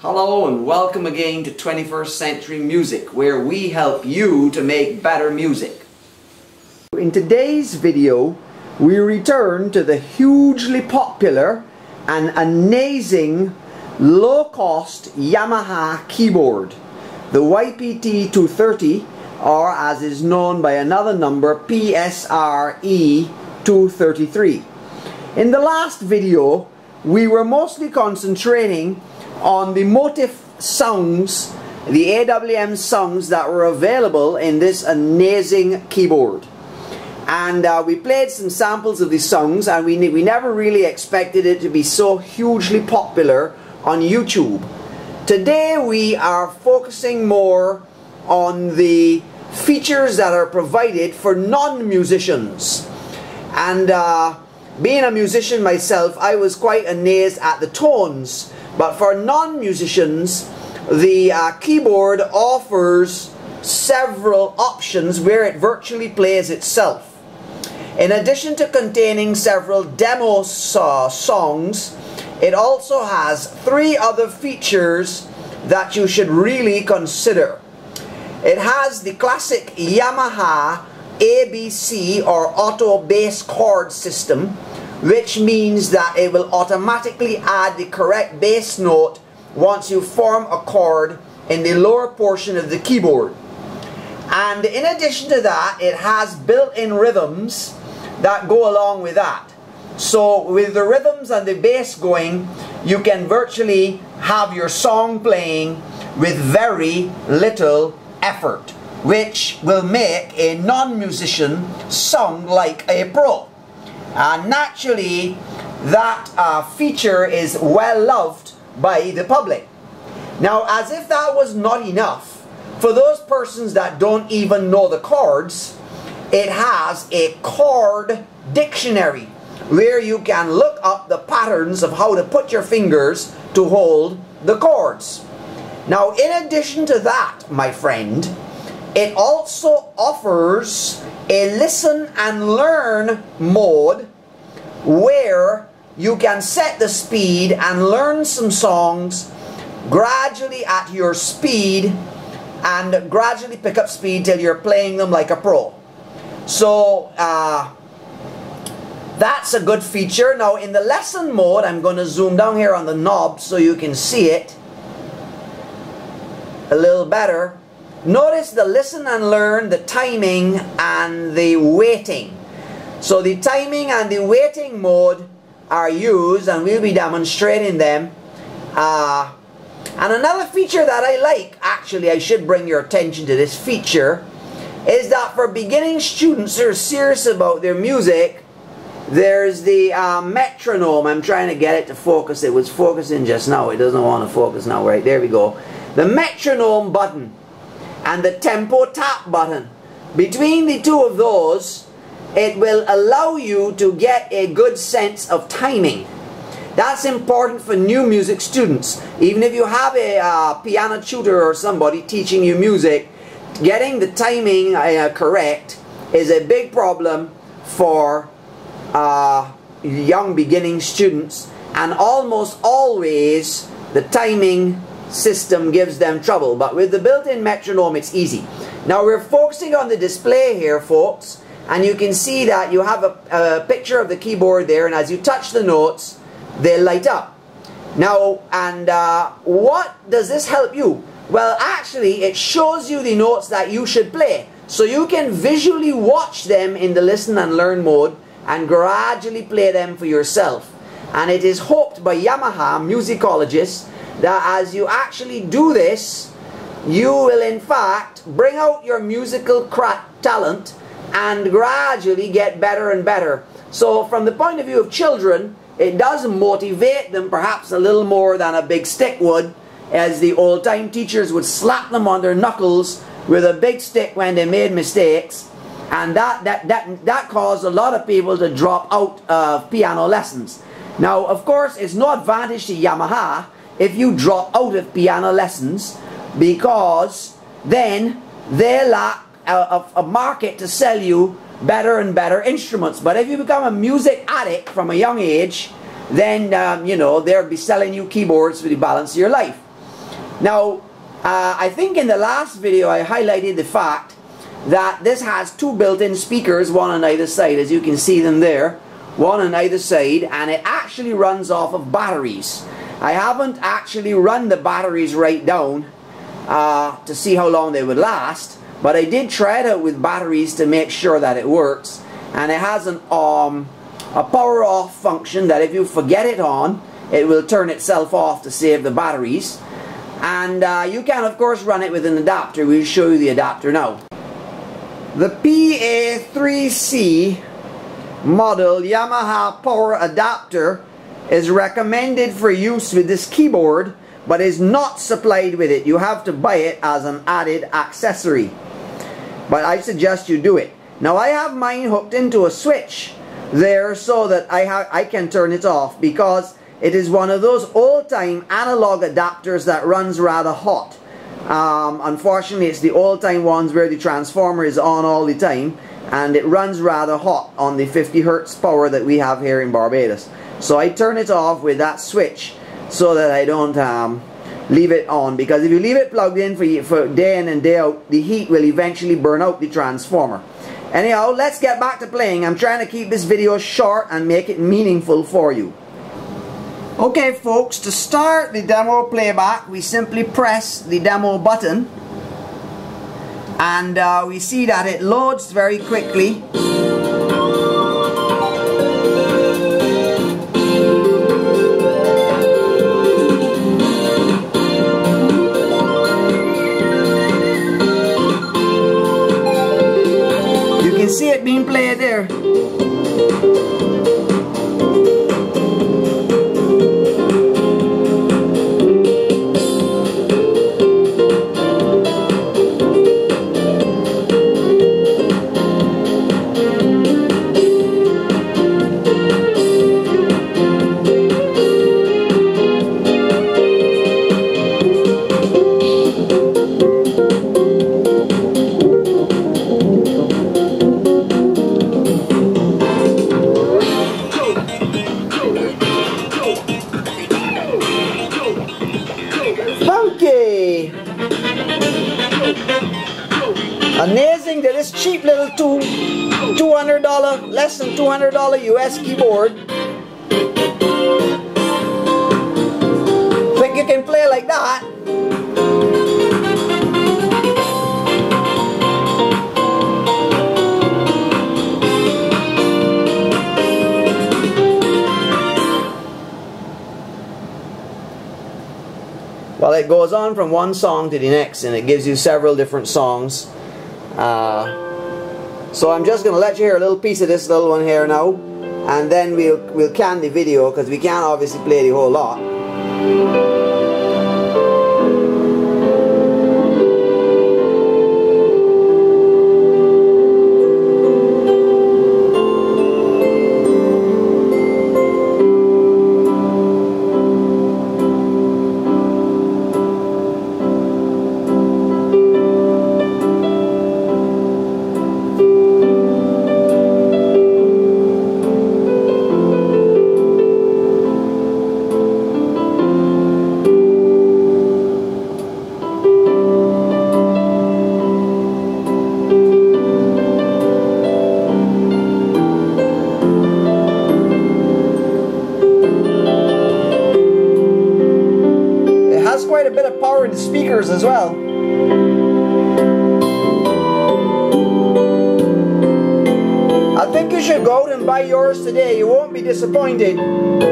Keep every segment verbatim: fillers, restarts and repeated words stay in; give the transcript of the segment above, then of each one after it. Hello and welcome again to twenty-first century Music, where we help you to make better music. In today's video, we return to the hugely popular and amazing low-cost Yamaha keyboard, the Y P T two thirty, or as is known by another number, P S R E two thirty-three. In the last video, we were mostly concentrating on the motif sounds, the A W M sounds that were available in this amazing keyboard. And uh, we played some samples of these songs, and we, ne we never really expected it to be so hugely popular on YouTube. Today we are focusing more on the features that are provided for non-musicians. And uh, being a musician myself, I was quite amazed at the tones. But for non-musicians, the uh, keyboard offers several options where it virtually plays itself. In addition to containing several demo uh, songs, it also has three other features that you should really consider. It has the classic Yamaha A B C or auto bass chord system, which means that it will automatically add the correct bass note once you form a chord in the lower portion of the keyboard. And in addition to that, it has built-in rhythms that go along with that. So with the rhythms and the bass going, you can virtually have your song playing with very little effort, which will make a non-musician sound like a pro. And naturally, that uh, feature is well loved by the public. Now, as if that was not enough, for those persons that don't even know the chords, it has a chord dictionary where you can look up the patterns of how to put your fingers to hold the chords. Now, in addition to that, my friend, it also offers a listen and learn mode where you can set the speed and learn some songs gradually at your speed and gradually pick up speed till you're playing them like a pro. So uh, that's a good feature. Now in the lesson mode, I'm going to zoom down here on the knob so you can see it a little better. Notice the listen and learn, the timing and the waiting. So the timing and the waiting mode are used, and we'll be demonstrating them. Uh, And another feature that I like, actually I should bring your attention to this feature, is that for beginning students who are serious about their music, there's the uh, metronome. I'm trying to get it to focus. It was focusing just now. It doesn't want to focus now. Right, there we go. The metronome button and the tempo tap button. Between the two of those, it will allow you to get a good sense of timing. That's important for new music students. Even if you have a uh, piano tutor or somebody teaching you music, getting the timing uh, correct is a big problem for uh, young beginning students, and almost always the timing system gives them trouble. But with the built-in metronome, it's easy. Now we're focusing on the display here, folks, and you can see that you have a, a picture of the keyboard there, and as you touch the notes, they light up. Now, and uh, what does this help you? Well, actually, it shows you the notes that you should play. So you can visually watch them in the listen and learn mode and gradually play them for yourself. And it is hoped by Yamaha musicologists that as you actually do this, you will in fact bring out your musical talent and gradually get better and better. So from the point of view of children, it does motivate them perhaps a little more than a big stick would, as the old-time teachers would slap them on their knuckles with a big stick when they made mistakes, and that, that, that, that caused a lot of people to drop out of piano lessons. Now, of course, it's no advantage to Yamaha if you drop out of piano lessons, because then they lack a, a market to sell you better and better instruments. But if you become a music addict from a young age, then um, you know, they'll be selling you keyboards for the balance of your life. Now, uh, I think in the last video I highlighted the fact that this has two built-in speakers, one on either side, as you can see them there, one on either side, and it actually runs off of batteries. I haven't actually run the batteries right down uh, to see how long they would last, but I did try it out with batteries to make sure that it works, and it has an um, a power off function that if you forget it on, it will turn itself off to save the batteries. And uh, you can of course run it with an adapter. We'll show you the adapter now. The P A three C model Yamaha power adapter is recommended for use with this keyboard, but is not supplied with it. You have to buy it as an added accessory, but I suggest you do it. Now I have mine hooked into a switch there so that I, ha I can turn it off, because it is one of those old-time analog adapters that runs rather hot. Um, unfortunately, it's the old-time ones where the transformer is on all the time, and it runs rather hot on the fifty hertz power that we have here in Barbados. So I turn it off with that switch so that I don't um, leave it on, because if you leave it plugged in for, for day in and day out, the heat will eventually burn out the transformer. Anyhow, let's get back to playing. I'm trying to keep this video short and make it meaningful for you. Okay folks, to start the demo playback, we simply press the demo button, and uh, we see that it loads very quickly. You can see it being played there. Amazing that this cheap little two, two hundred dollar, less than two hundred dollar U S keyboard, think you can play like that? Well, it goes on from one song to the next, and it gives you several different songs. Uh, so I'm just going to let you hear a little piece of this little one here now, and then we'll, we'll can the video, because we can't obviously play the whole lot. Quite a bit of power in the speakers as well. I think you should go out and buy yours today. You won't be disappointed.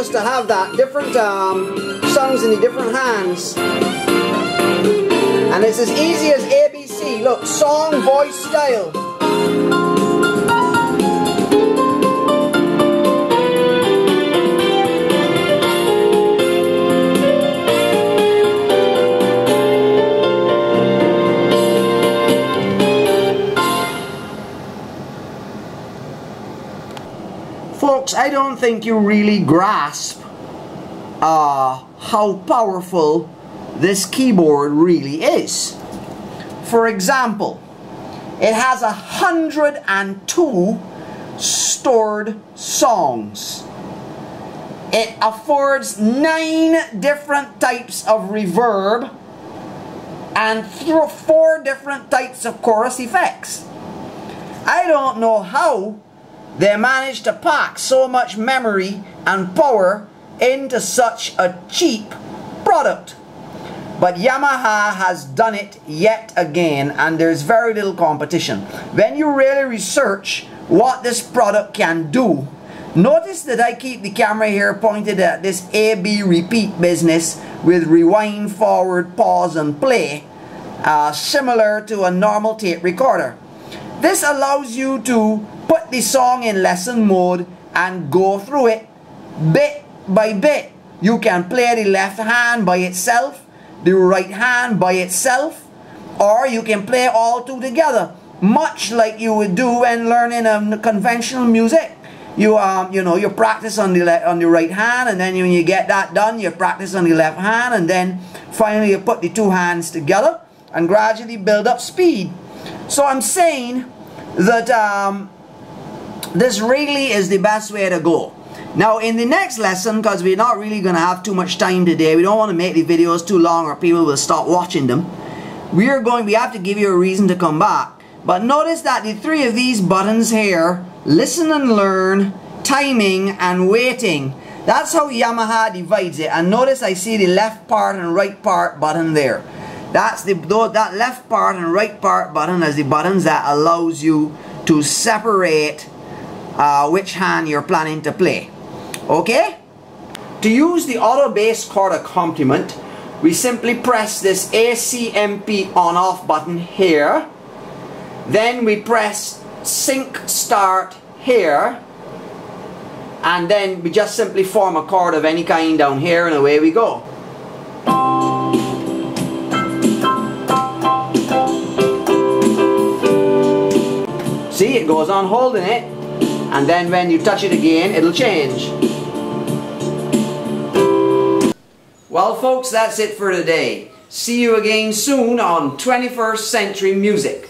us to have that different um, songs in the different hands. And it's as easy as A B C. Look, song, voice, scale. Folks, I don't think you really grasp uh, how powerful this keyboard really is. For example, it has one hundred and two stored songs. It affords nine different types of reverb and four different types of chorus effects. I don't know how they managed to pack so much memory and power into such a cheap product. But Yamaha has done it yet again, and there's very little competition. When you really research what this product can do, notice that I keep the camera here pointed at this A B repeat business with rewind, forward, pause and play, uh, similar to a normal tape recorder. This allows you to put the song in lesson mode and go through it bit by bit. You can play the left hand by itself, the right hand by itself, or you can play all two together, much like you would do when learning um, conventional music. You um, you know, you practice on the le on the right hand, and then when you get that done, you practice on the left hand, and then finally you put the two hands together and gradually build up speed. So I'm saying that um, this really is the best way to go. Now in the next lesson, because we're not really going to have too much time today, we don't want to make the videos too long or people will stop watching them. We are going, we have to give you a reason to come back. But notice that the three of these buttons here, listen and learn, timing and waiting, that's how Yamaha divides it. And notice I see the left part and right part button there. That's the, that left part and right part button is the buttons that allows you to separate uh, which hand you're planning to play. Okay? To use the auto bass chord accompaniment, we simply press this A C M P on-off button here. Then we press sync start here. And then we just simply form a chord of any kind down here, and away we go. See, it goes on holding it, and then when you touch it again, it'll change. Well folks, that's it for today. See you again soon on twenty-first century music.